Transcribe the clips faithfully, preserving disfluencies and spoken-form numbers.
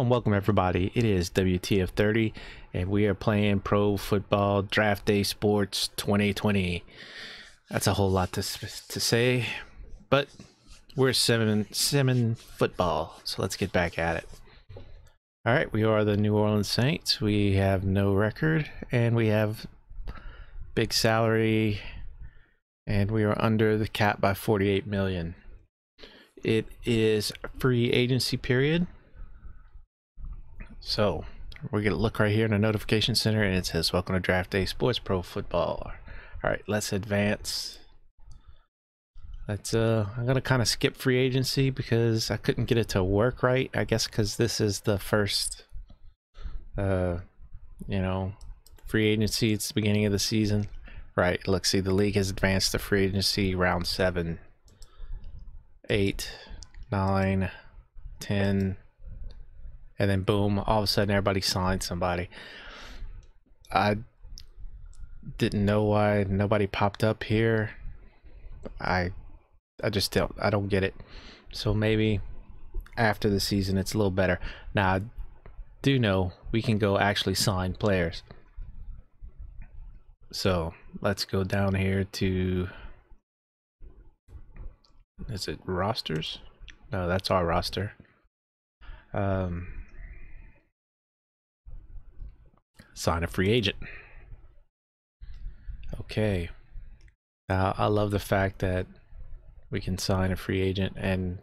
Hello and welcome everybody. It is W T F thirty and we are playing Pro Football Draft Day Sports twenty twenty. That's a whole lot to to say, but we're seven seven football, so let's get back at it. All right, we are the New Orleans Saints. We have no record and we have big salary and we are under the cap by forty-eight million. It is free agency period. So we're going to look right here in the notification center and it says, welcome to Draft Day Sports Pro Football. All right, let's advance. Let's, uh, I'm going to kind of skip free agency because I couldn't get it to work right. I guess because this is the first, uh, you know, free agency. It's the beginning of the season. Right, look, see, the league has advanced to free agency round seven, eight, nine, ten. And then boom, all of a sudden everybody signed somebody. I didn't know why nobody popped up here. I I just don't, I don't get it. So maybe after the season it's a little better. Now I do know we can go actually sign players. So let's go down here to, is it rosters? No, that's our roster. Um, sign a free agent. Okay. Now, I love the fact that we can sign a free agent, and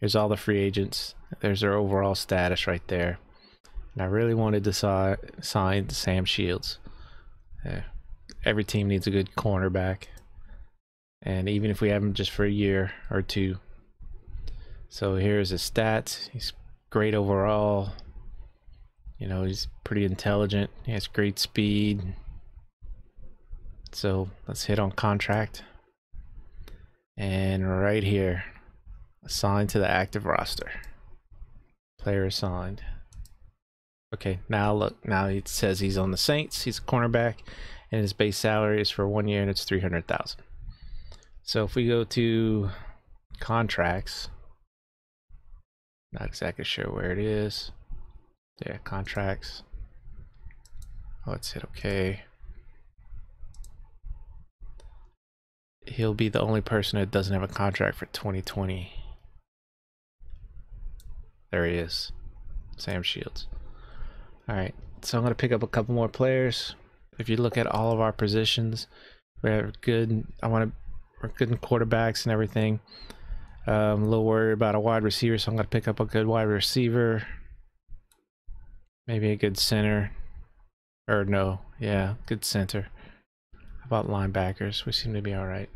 here's all the free agents. There's their overall status right there. And I really wanted to si sign Sam Shields. Yeah. Every team needs a good cornerback. And even if we have him just for a year or two. So here's his stats. He's great overall. You know, he's pretty intelligent. He has great speed. So let's hit on contract. And right here, assigned to the active roster. Player assigned. Okay, now look, now it says he's on the Saints. He's a cornerback and his base salary is for one year and it's three hundred thousand dollars. So if we go to contracts, not exactly sure where it is. Yeah, contracts. Let's hit okay. He'll be the only person that doesn't have a contract for twenty twenty. There he is, Sam Shields. All right, so I'm gonna pick up a couple more players. If you look at all of our positions, we have good. I want to. We're good in quarterbacks and everything. I'm um, a little worried about a wide receiver, so I'm going to pick up a good wide receiver. Maybe a good center. Or no, yeah, good center. How about linebackers? We seem to be all right.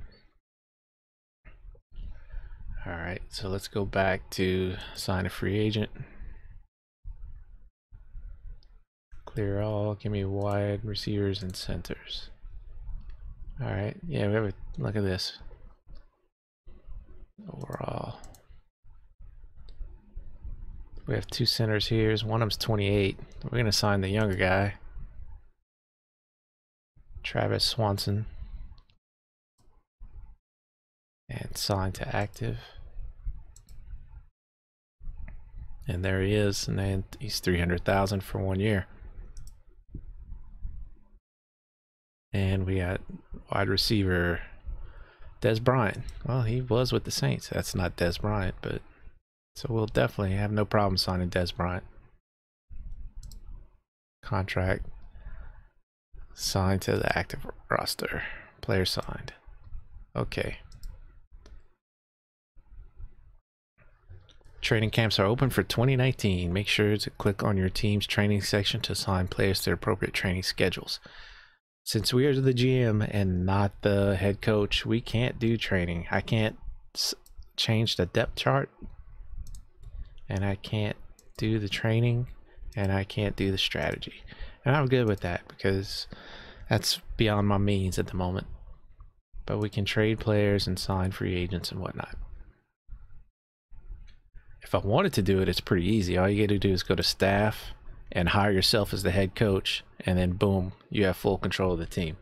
All right, so let's go back to sign a free agent. Clear all, give me wide receivers and centers. All right, yeah, we have a look at this. Overall, we have two centers here. One of them's twenty-eight. We're going to sign the younger guy, Travis Swanson, and sign to active. And there he is, and then he's three hundred thousand for one year. And we got wide receiver Dez Bryant. Well, he was with the Saints. That's not Dez Bryant, but so we'll definitely have no problem signing Dez Bryant. Contract signed to the active roster. Player signed. Okay. Training camps are open for twenty nineteen. Make sure to click on your team's training section to assign players to appropriate training schedules. Since we are the G M and not the head coach, we can't do training. I can't s change the depth chart, and I can't do the training, and I can't do the strategy. And I'm good with that because that's beyond my means at the moment. But we can trade players and sign free agents and whatnot. If I wanted to do it, it's pretty easy. All you got to do is go to staff and hire yourself as the head coach, and then boom, you have full control of the team.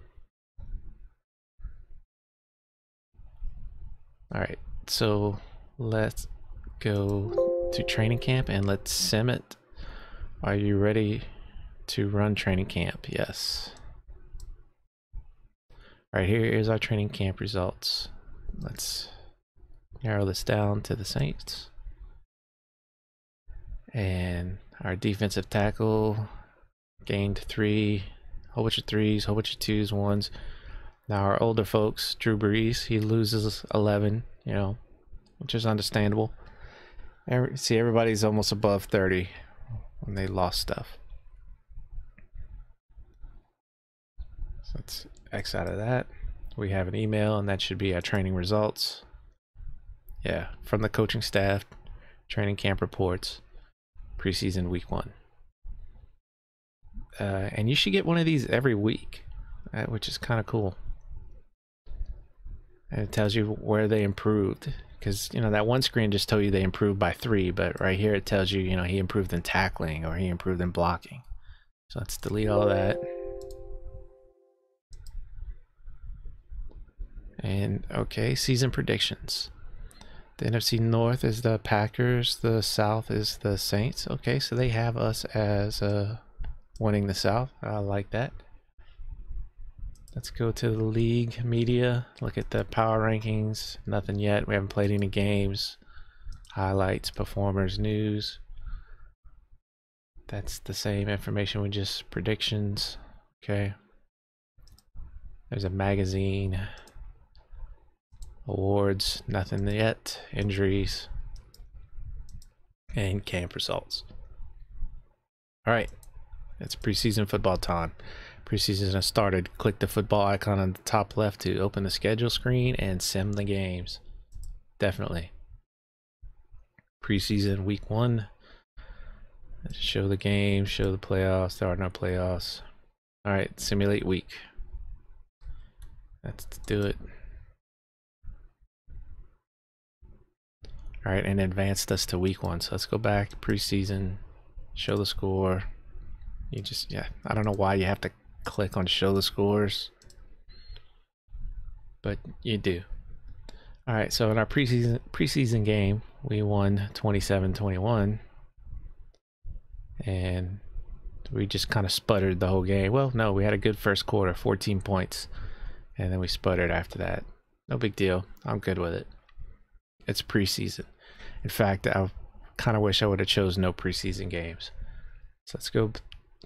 All right, so let's go to training camp and let's sim it. Are you ready to run training camp? Yes. All right, here is our training camp results. Let's narrow this down to the Saints. And our defensive tackle gained three, a whole bunch of threes, a whole bunch of twos, ones. Now our older folks, Drew Brees, he loses eleven, you know, which is understandable. Every, see, everybody's almost above thirty when they lost stuff. So let's X out of that. We have an email, and that should be our training results. Yeah, from the coaching staff, training camp reports, preseason week one. Uh, and you should get one of these every week, uh, which is kind of cool. And it tells you where they improved, because, you know, that one screen just told you they improved by three, but right here it tells you, you know, he improved in tackling or he improved in blocking. So let's delete all that. And okay, season predictions. The N F C North is the Packers, the South is the Saints. Okay, so they have us as uh, winning the South. I like that. Let's go to the league media, look at the power rankings. Nothing yet, we haven't played any games. Highlights, performers, news. That's the same information, with just predictions. Okay. There's a magazine. Awards, nothing yet. Injuries and camp results. All right, it's preseason football time. Preseason has started. Click the football icon on the top left to open the schedule screen and sim the games. Definitely. Preseason week one. Let's show the game, show the playoffs. There are no playoffs. All right, simulate week. Let's do it. All right, and advanced us to week one. So let's go back, preseason, show the score. You just, yeah, I don't know why you have to click on show the scores, but you do. All right, so in our preseason preseason game, we won twenty-seven twenty-one, and we just kind of sputtered the whole game. Well, no, we had a good first quarter, fourteen points, and then we sputtered after that. No big deal. I'm good with it. It's preseason. In fact, I kind of wish I would have chose no preseason games. So let's go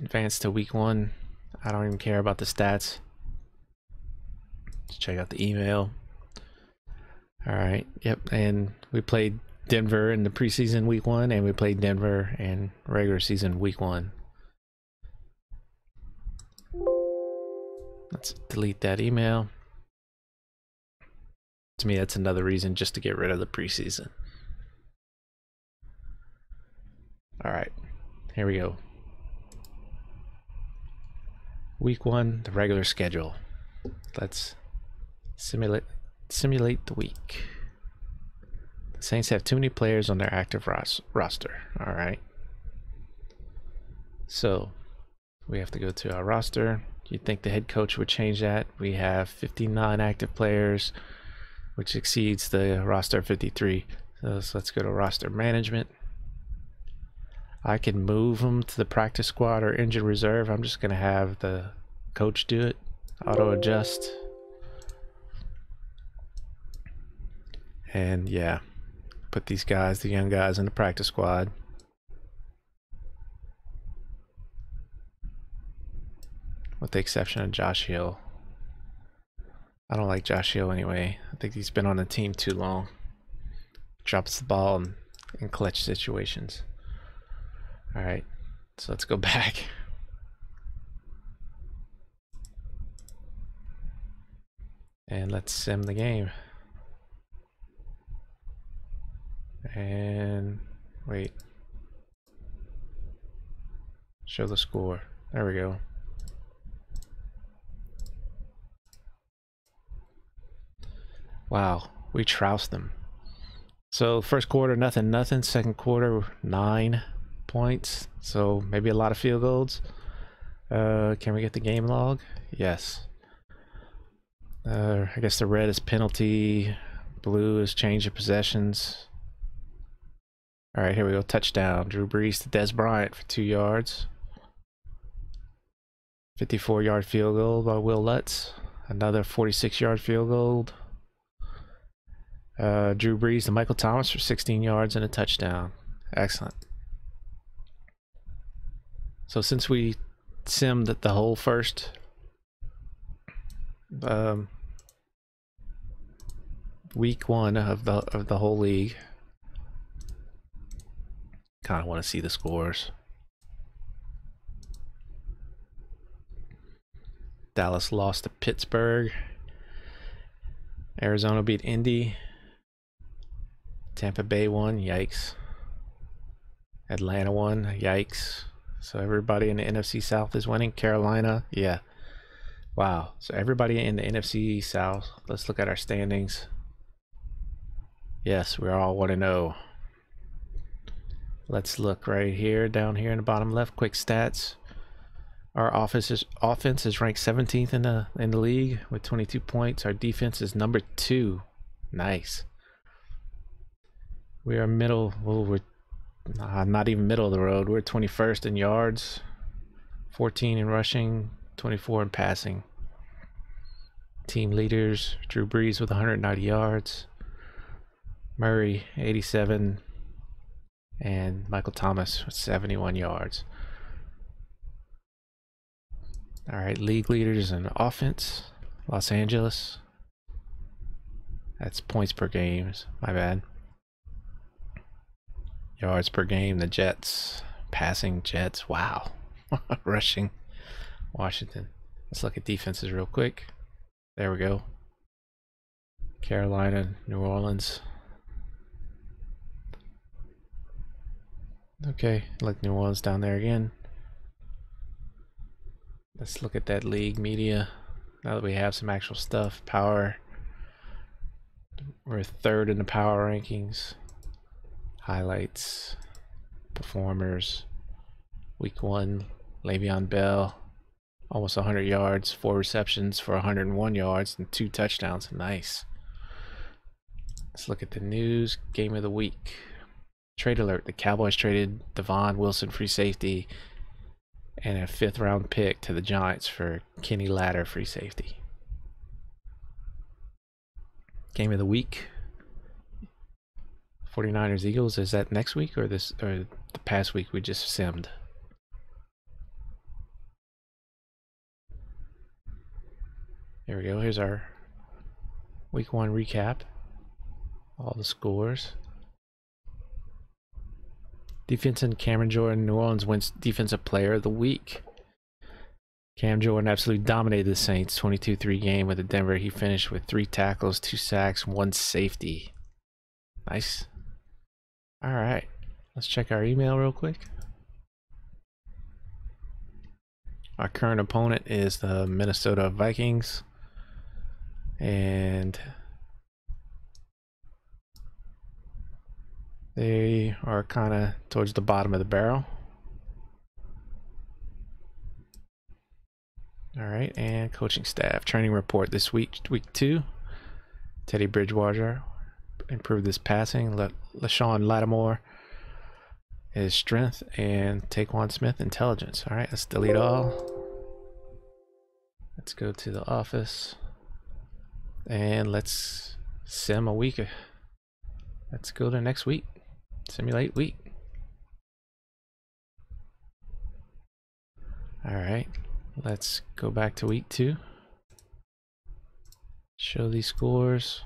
advance to week one. I don't even care about the stats. Let's check out the email. All right. Yep. And we played Denver in the preseason week one, and we played Denver in regular season week one. Let's delete that email. To me, that's another reason just to get rid of the preseason. All right, here we go. Week one, the regular schedule. Let's simulate simulate the week. The Saints have too many players on their active ros roster. All right. So we have to go to our roster. You'd think the head coach would change that. We have fifty-nine active players, which exceeds the roster fifty-three. So, so let's go to roster management. I can move them to the practice squad or injured reserve. I'm just gonna have the coach do it. Auto adjust. And yeah, put these guys, the young guys, in the practice squad. With the exception of Josh Hill. I don't like Josh Hill anyway. I think he's been on the team too long. Drops the ball in, in clutch situations. All right, so let's go back. And let's sim the game. And wait. Show the score. There we go. Wow, we trounced them. So first quarter, nothing, nothing. Second quarter, nine points. So maybe a lot of field goals. Uh, can we get the game log? Yes. Uh, I guess the red is penalty. Blue is change of possessions. All right, here we go. Touchdown. Drew Brees to Dez Bryant for two yards. fifty-four yard field goal by Will Lutz. Another forty-six yard field goal. Uh, Drew Brees to Michael Thomas for sixteen yards and a touchdown. Excellent. So since we simmed the whole first um, week one of the of the whole league, kind of want to see the scores. Dallas lost to Pittsburgh. Arizona beat Indy. Tampa Bay won. Yikes. Atlanta won. Yikes. So everybody in the N F C South is winning. Carolina. Yeah. Wow. So everybody in the N F C South. Let's look at our standings. Yes, we're all one and oh. Let's look right here, down here in the bottom left, quick stats. Our office is, offense is ranked seventeenth in the in the league with twenty-two points. Our defense is number two. Nice. We are middle, well, we're uh, not even middle of the road. We're twenty-first in yards, fourteen in rushing, twenty-four in passing. Team leaders, Drew Brees with one hundred ninety yards. Murray, eighty-seven. And Michael Thomas with seventy-one yards. All right, league leaders in offense, Los Angeles. That's points per game, my bad. Yards per game, the Jets. Passing, Jets, wow. Rushing, Washington. Let's look at defenses real quick. There we go. Carolina, New Orleans. Okay, like New Orleans down there again. Let's look at that league media. Now that we have some actual stuff, power. We're third in the power rankings. Highlights, performers. Week one, Le'Veon Bell, almost one hundred yards, four receptions for one hundred one yards and two touchdowns. Nice. Let's look at the news, game of the week. Trade alert. The Cowboys traded Davon Wilson, free safety, and a fifth round pick to the Giants for Kenny Ladder, free safety. Game of the week. forty-niners Eagles. Is that next week or this or the past week we just simmed? Here we go. Here's our week one recap. All the scores. Defense and Cameron Jordan, New Orleans wins Defensive Player of the Week. Cam Jordan absolutely dominated the Saints twenty-two three game with the Denver. He finished with three tackles, two sacks, one safety. Nice. All right. Let's check our email real quick. Our current opponent is the Minnesota Vikings. And they are kind of towards the bottom of the barrel. All right, and coaching staff. Training report this week, week two. Teddy Bridgewater improved his passing. La LaShawn Lattimore is strength, and Taquan Smith, intelligence. All right, let's delete all. Let's go to the office. And let's sim a week. Let's go to next week. Simulate week. All right, let's go back to week two. Show these scores.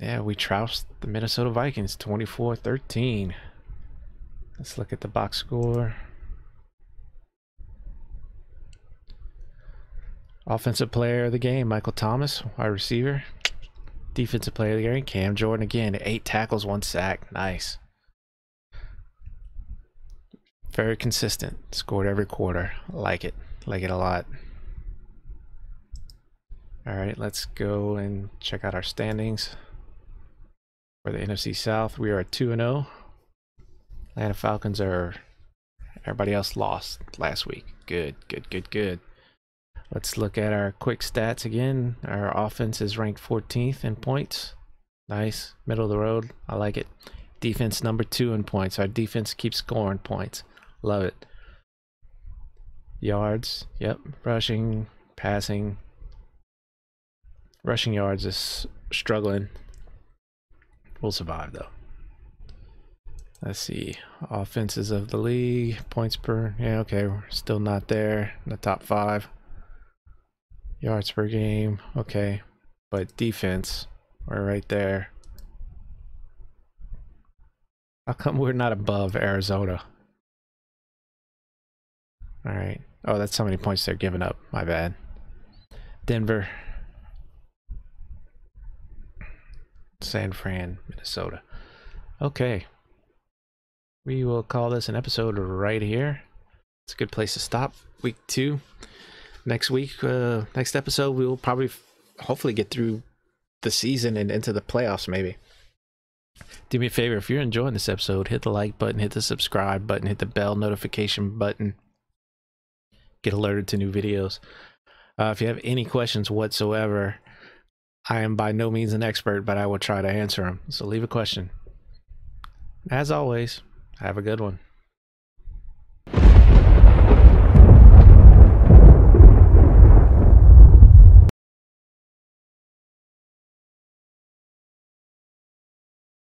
Yeah, we trounced the Minnesota Vikings twenty-four thirteen. Let's look at the box score. Offensive player of the game, Michael Thomas, wide receiver. Defensive player of the game, Cam Jordan again, eight tackles, one sack. Nice. Very consistent. Scored every quarter. Like it. Like it a lot. All right, let's go and check out our standings. For the N F C South, we are two and oh. Atlanta Falcons are... Everybody else lost last week. Good, good, good, good. Let's look at our quick stats again. Our offense is ranked fourteenth in points, Nice. Middle of the road. I like it. Defense number two in points. Our defense keeps scoring points. Love it. Yards. Yep. Rushing, passing. Rushing yards is struggling. We'll survive, though. Let's see. Offenses of the league. Points per... Yeah, okay. We're still not there in the top five. Yards per game. Okay. But defense, we're right there. How come we're not above Arizona? All right. Oh, that's how many points they're giving up. My bad. Denver. San Fran, Minnesota. Okay. We will call this an episode right here. It's a good place to stop. Week two. Next week, uh, next episode, we will probably hopefully get through the season and into the playoffs maybe. Do me a favor, if you're enjoying this episode, hit the like button, hit the subscribe button, hit the bell notification button. Get alerted to new videos. Uh, if you have any questions whatsoever, I am by no means an expert, but I will try to answer them. So leave a question. As always, have a good one.